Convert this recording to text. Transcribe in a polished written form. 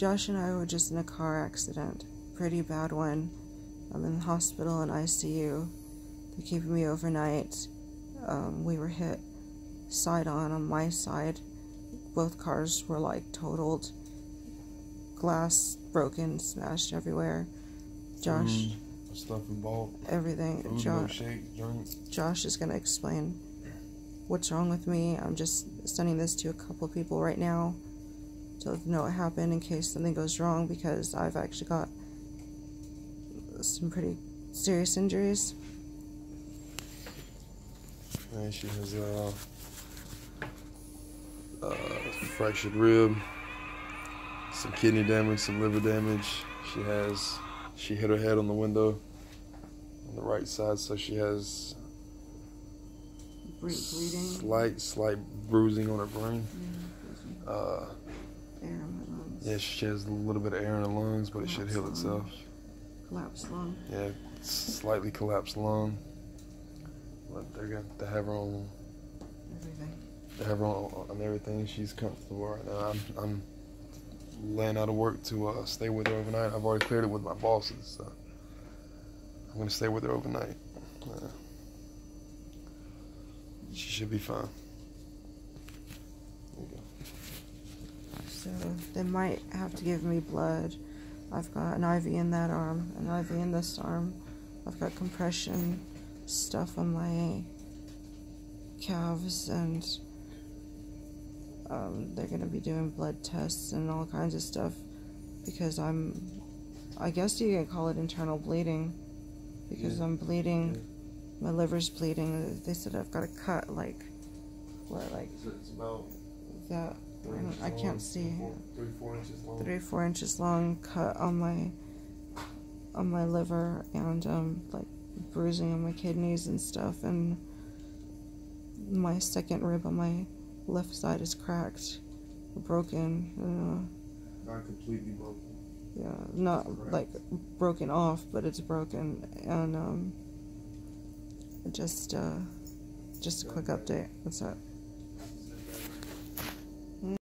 Josh and I were just in a car accident, pretty bad one. I'm in the hospital and ICU. They're keeping me overnight. We were hit side on my side. Both cars were like totaled, glass broken, smashed everywhere. Josh, stuff involved, everything. Food, Josh, no shake, Josh is gonna explain what's wrong with me. I'm just sending this to a couple people right now to let them know what happened in case something goes wrong, because I've actually got some pretty serious injuries. And she has a fractured rib, some kidney damage, some liver damage. She hit her head on the window on the right side, so she has slight bruising on her brain. Yeah, air in my lungs. Yeah, she has a little bit of air in her lungs, but it should heal itself. Collapsed lung. Yeah, slightly collapsed lung. But they're going to have her on everything. They have her on everything. She's comfortable right now. I'm laying out of work to stay with her overnight. I've already cleared it with my bosses, so I'm going to stay with her overnight. She should be fine. There you go. So they might have to give me blood. I've got an IV in that arm, an IV in this arm. I've got compression stuff on my calves, and they're going to be doing blood tests and all kinds of stuff, because I guess you could call it internal bleeding, because I'm bleeding. My liver's bleeding. They said I've got a cut, like, what, like, it's about that. I can't see. 3-4 inches long. 3-4 inches long cut on my liver, and like bruising on my kidneys and stuff, and my second rib on my left side is cracked, broken. Not completely broken. Yeah, not like broken off, but it's broken. And just a quick update. What's up?